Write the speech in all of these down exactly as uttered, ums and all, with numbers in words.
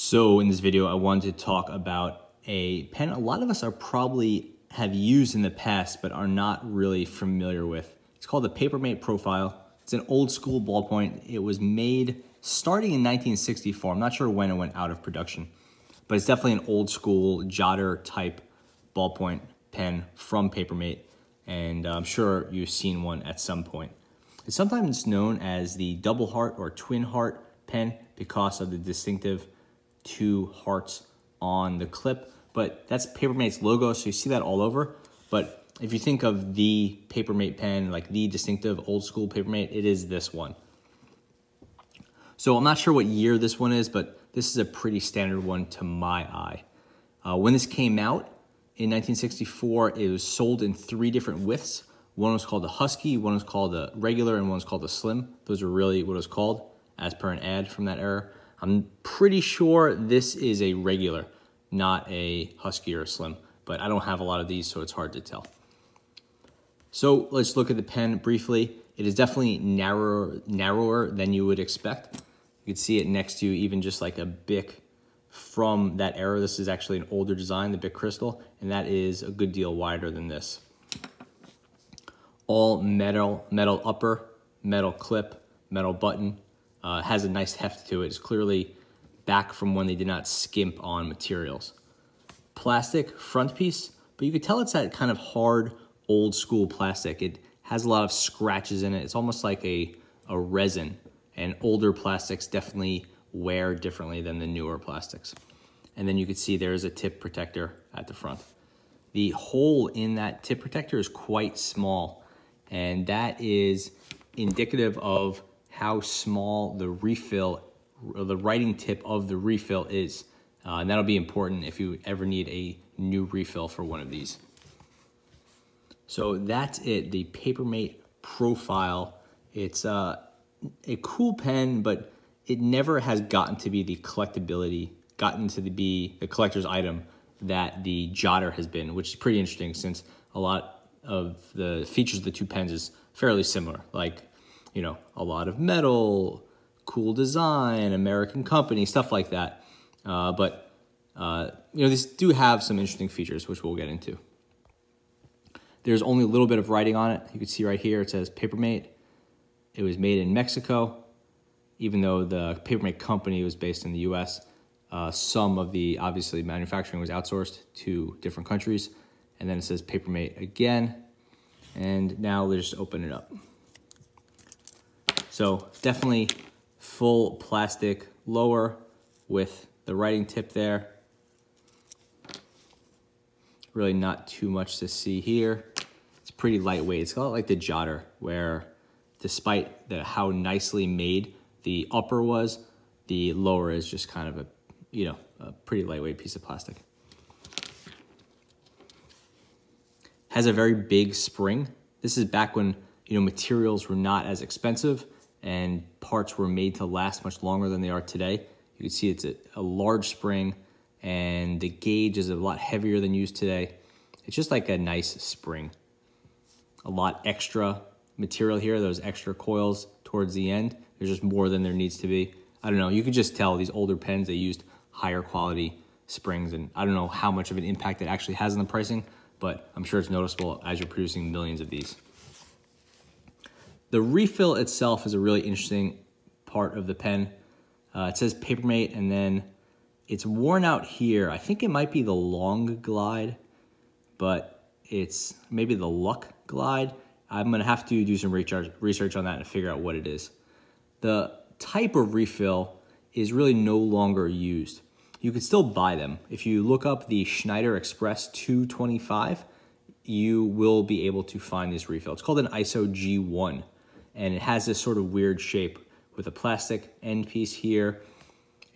So in this video, I wanted to talk about a pen a lot of us are probably have used in the past, but are not really familiar with. It's called the Paper Mate Profile. It's an old school ballpoint. It was made starting in nineteen sixty-four. I'm not sure when it went out of production, but it's definitely an old school Jotter type ballpoint pen from Paper Mate. And I'm sure you've seen one at some point. It's sometimes known as the double heart or twin heart pen because of the distinctive two hearts on the clip, but that's Paper Mate's logo, so you see that all over. But if you think of the Paper Mate pen, like the distinctive old school Paper Mate, it is this one. So I'm not sure what year this one is, but this is a pretty standard one to my eye. Uh, when this came out in nineteen sixty-four, it was sold in three different widths. One was called the Husky, one was called the regular, and one was called the Slim. Those are really what it was called, as per an ad from that era. I'm pretty sure this is a regular, not a Husky or a Slim, but I don't have a lot of these, so it's hard to tell. So let's look at the pen briefly. It is definitely narrower, narrower than you would expect. You can see it next to even just like a Bic from that era. This is actually an older design, the Bic Crystal, and that is a good deal wider than this. All metal, metal upper, metal clip, metal button. Uh, has a nice heft to it. It's clearly back from when they did not skimp on materials. Plastic front piece, but you could tell it's that kind of hard, old school plastic. It has a lot of scratches in it. It's almost like a, a resin, and older plastics definitely wear differently than the newer plastics. And then you can see there's a tip protector at the front. The hole in that tip protector is quite small, and that is indicative of how small the refill, or the writing tip of the refill is. Uh, and that'll be important if you ever need a new refill for one of these. So that's it, the Paper Mate Profile. It's uh, a cool pen, but it never has gotten to be the collectability, gotten to the, be the collector's item that the Jotter has been, which is pretty interesting since a lot of the features of the two pens is fairly similar. Like, you know, a lot of metal, cool design, American company, stuff like that. Uh, but, uh, you know, these do have some interesting features, which we'll get into. There's only a little bit of writing on it. You can see right here, it says Paper Mate. It was made in Mexico, even though the Paper Mate company was based in the U S. Uh, some of the, obviously, manufacturing was outsourced to different countries. And then it says Paper Mate again. And now we'll just open it up. So definitely full plastic lower with the writing tip there. Really not too much to see here. It's pretty lightweight. It's a lot like the Jotter, where despite the how nicely made the upper was, the lower is just kind of a, you know, a pretty lightweight piece of plastic. Has a very big spring. This is back when, you know, materials were not as expensive, and parts were made to last much longer than they are today. You can see it's a, a large spring, and the gauge is a lot heavier than used today. It's just like a nice spring. A lot extra material here, those extra coils towards the end. There's just more than there needs to be. I don't know, you could just tell these older pens, they used higher quality springs, and I don't know how much of an impact it actually has on the pricing, but I'm sure it's noticeable as you're producing millions of these. The refill itself is a really interesting part of the pen. Uh, it says Paper Mate, and then it's worn out here. I think it might be the Long Glide, but it's maybe the Luck Glide. I'm gonna have to do some research on that and figure out what it is. The type of refill is really no longer used. You can still buy them. If you look up the Schneider Express two twenty-five, you will be able to find this refill. It's called an I S O G one. And it has this sort of weird shape with a plastic end piece here,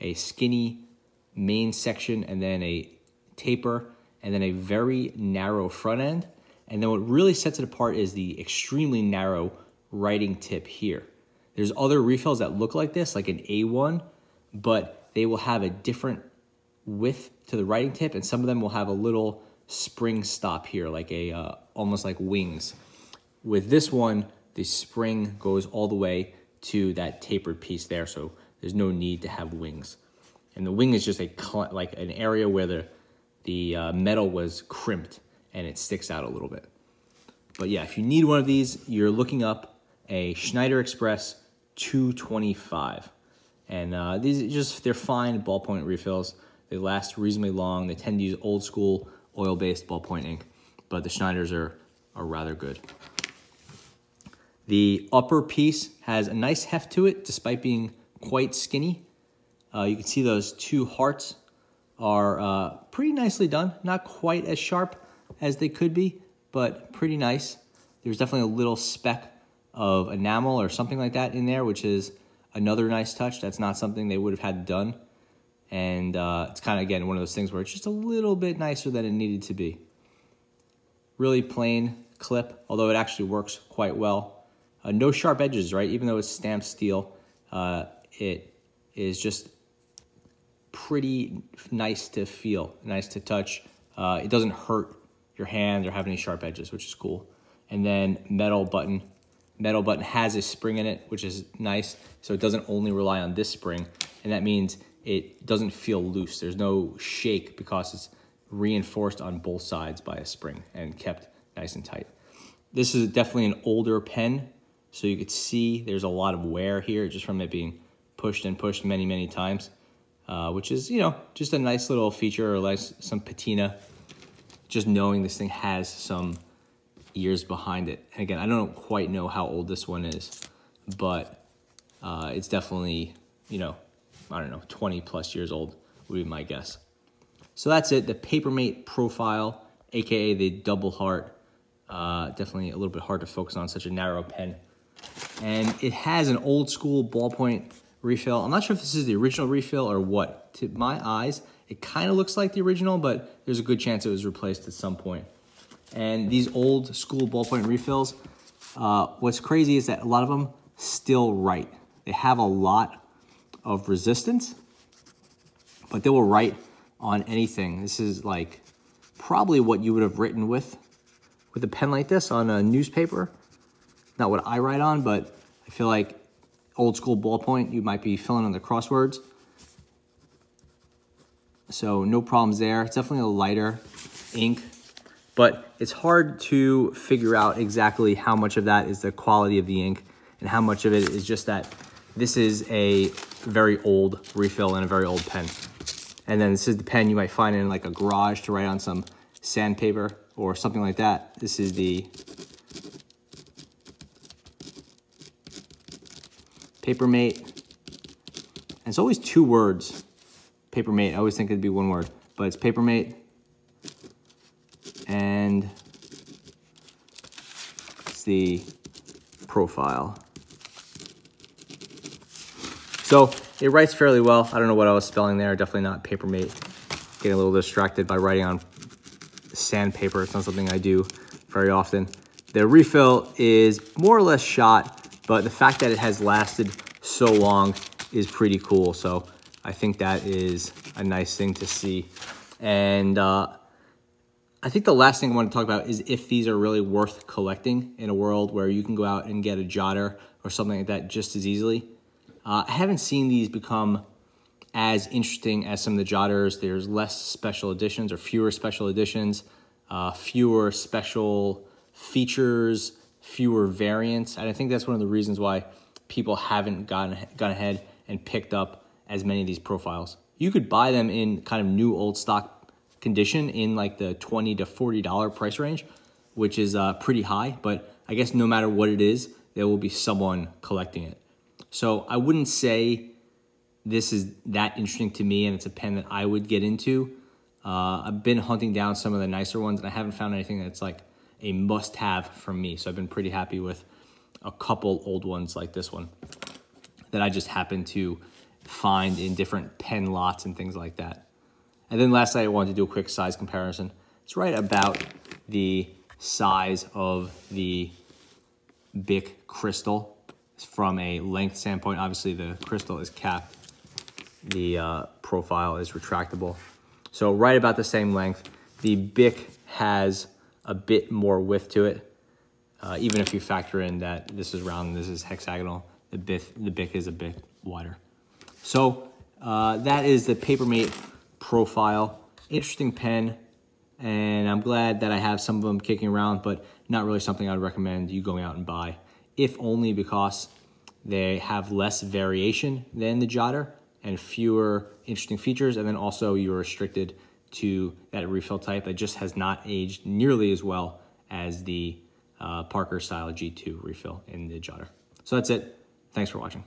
a skinny main section, and then a taper, and then a very narrow front end. And then what really sets it apart is the extremely narrow writing tip here. There's other refills that look like this, like an A one, but they will have a different width to the writing tip, and some of them will have a little spring stop here, like a uh, almost like wings. With this one, the spring goes all the way to that tapered piece there, so there's no need to have wings. and the wing is just a like an area where the the uh, metal was crimped and it sticks out a little bit. But yeah, if you need one of these, you're looking up a Schneider Express two twenty-five, and uh, these are just they're fine ballpoint refills. They last reasonably long. They tend to use old school oil-based ballpoint ink, but the Schneiders are are rather good. The upper piece has a nice heft to it, despite being quite skinny. Uh, you can see those two hearts are uh, pretty nicely done. Not quite as sharp as they could be, but pretty nice. There's definitely a little speck of enamel or something like that in there, which is another nice touch. That's not something they would have had done. And uh, it's kind of, again, one of those things where it's just a little bit nicer than it needed to be. Really plain clip, although it actually works quite well. Uh, no sharp edges, right? Even though it's stamped steel, uh, it is just pretty nice to feel, nice to touch. Uh, it doesn't hurt your hand or have any sharp edges, which is cool. And then metal button. Metal button has a spring in it, which is nice. So it doesn't only rely on this spring. And that means it doesn't feel loose. There's no shake because it's reinforced on both sides by a spring and kept nice and tight. This is definitely an older pen. So you could see there's a lot of wear here just from it being pushed and pushed many, many times, uh, which is, you know, just a nice little feature or nice, some patina, just knowing this thing has some years behind it. And again, I don't quite know how old this one is, but uh, it's definitely, you know, I don't know, twenty plus years old would be my guess. So that's it, the Paper Mate Profile, A K A the double heart. Uh, definitely a little bit hard to focus on such a narrow pen. And it has an old school ballpoint refill. I'm not sure if this is the original refill or what. To my eyes, it kind of looks like the original, but there's a good chance it was replaced at some point. And these old school ballpoint refills, uh, what's crazy is that a lot of them still write. They have a lot of resistance, but they will write on anything. This is like probably what you would have written with with a pen like this on a newspaper. Not what I write on, but I feel like old school ballpoint, you might be filling in the crosswords. So no problems there. It's definitely a lighter ink, but it's hard to figure out exactly how much of that is the quality of the ink and how much of it is just that this is a very old refill and a very old pen. And then this is the pen you might find in like a garage to write on some sandpaper or something like that. This is the Paper Mate. And it's always two words, Paper Mate. I always think it'd be one word, but it's Paper Mate. And it's the Profile. So it writes fairly well. I don't know what I was spelling there. Definitely not Paper Mate. Getting a little distracted by writing on sandpaper. It's not something I do very often. The refill is more or less shot, but the fact that it has lasted so long is pretty cool. So I think that is a nice thing to see. And uh, I think the last thing I want to talk about is if these are really worth collecting in a world where you can go out and get a jotter or something like that just as easily. Uh, I haven't seen these become as interesting as some of the jotters. There's less special editions or fewer special editions, uh, fewer special features, fewer variants. And I think that's one of the reasons why people haven't gotten, gone ahead and picked up as many of these profiles. You could buy them in kind of new old stock condition in like the twenty to forty dollar price range, which is uh, pretty high. But I guess no matter what it is, there will be someone collecting it. So I wouldn't say this is that interesting to me and it's a pen that I would get into. Uh, I've been hunting down some of the nicer ones and I haven't found anything that's like a must-have for me. So I've been pretty happy with a couple old ones like this one that I just happen to find in different pen lots and things like that. And then lastly, I wanted to do a quick size comparison. It's right about the size of the Bic Crystal. From a length standpoint, obviously the crystal is capped. The uh, profile is retractable. So right about the same length. The Bic has a bit more width to it. Uh, even if you factor in that this is round and this is hexagonal, the Bic, the Bic is a bit wider. So Uh, that is the Paper Mate Profile. Interesting pen, and I'm glad that I have some of them kicking around, but not really something I'd recommend you going out and buy, if only because they have less variation than the Jotter and fewer interesting features, and then also you're restricted to that refill type that just has not aged nearly as well as the uh, Parker style G two refill in the Jotter. So that's it. Thanks for watching.